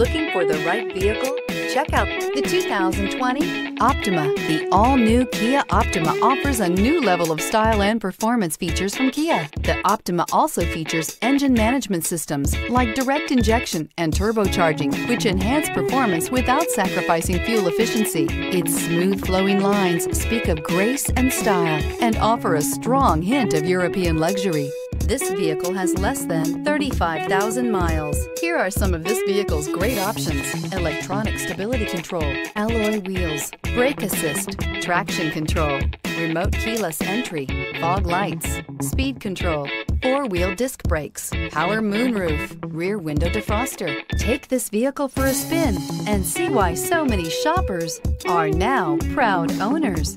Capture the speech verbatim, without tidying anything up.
Looking for the right vehicle? Check out the two thousand twenty Optima. The all-new Kia Optima offers a new level of style and performance features from Kia. The Optima also features engine management systems like direct injection and turbocharging, which enhance performance without sacrificing fuel efficiency. Its smooth-flowing lines speak of grace and style and offer a strong hint of European luxury. This vehicle has less than thirty-five thousand miles. Here are some of this vehicle's great options: electronic stability control, alloy wheels, brake assist, traction control, remote keyless entry, fog lights, speed control, four-wheel disc brakes, power moonroof, rear window defroster. Take this vehicle for a spin and see why so many shoppers are now proud owners.